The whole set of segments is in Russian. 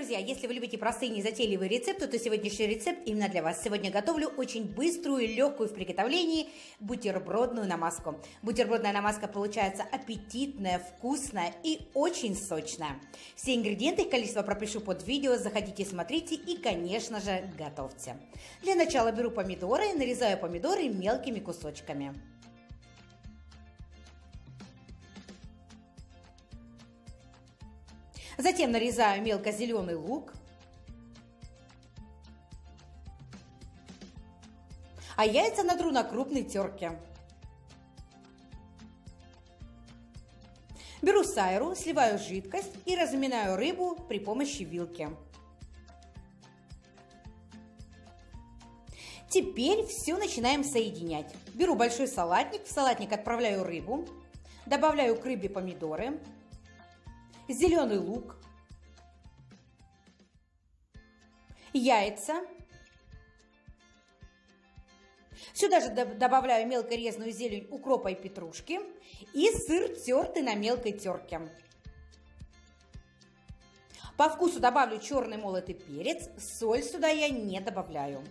друзья, если вы любите простые, незатейливые рецепты, то сегодняшний рецепт именно для вас. Сегодня готовлю очень быструю и легкую в приготовлении бутербродную намазку. Бутербродная намазка получается аппетитная, вкусная и очень сочная. Все ингредиенты, их количество пропишу под видео, заходите, смотрите и, конечно же, готовьте. Для начала беру помидоры, нарезаю помидоры мелкими кусочками. Затем нарезаю мелко зеленый лук. А яйца натру на крупной терке. Беру сайру, сливаю жидкость и разминаю рыбу при помощи вилки. Теперь все начинаем соединять. Беру большой салатник, в салатник отправляю рыбу, добавляю к рыбе помидоры, зеленый лук, яйца. Сюда же добавляю мелко резаную зелень укропа и петрушки и сыр, тертый на мелкой терке. По вкусу добавлю черный молотый перец, соль сюда я не добавляю.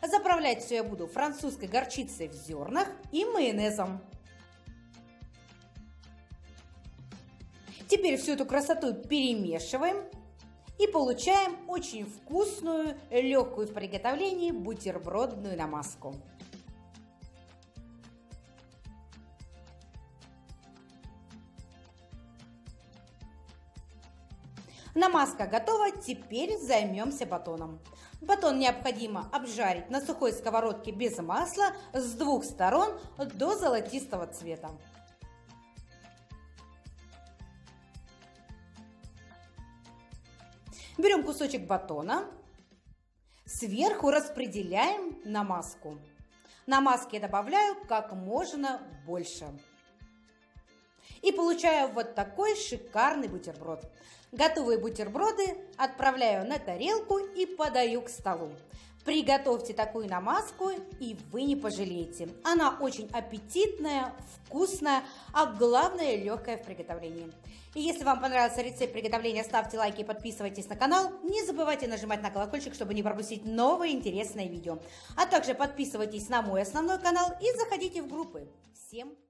Заправлять все я буду французской горчицей в зернах и майонезом. Теперь всю эту красоту перемешиваем и получаем очень вкусную, легкую в приготовлении бутербродную намазку. Намазка готова, теперь займемся батоном. Батон необходимо обжарить на сухой сковородке без масла с двух сторон до золотистого цвета. Берем кусочек батона, сверху распределяем намазку. Намазки я добавляю как можно больше. И получаю вот такой шикарный бутерброд. Готовые бутерброды отправляю на тарелку и подаю к столу. Приготовьте такую намазку, и вы не пожалеете. Она очень аппетитная, вкусная, а главное, легкая в приготовлении. И если вам понравился рецепт приготовления, ставьте лайки и подписывайтесь на канал. Не забывайте нажимать на колокольчик, чтобы не пропустить новые интересные видео. А также подписывайтесь на мой основной канал и заходите в группы. Всем пока!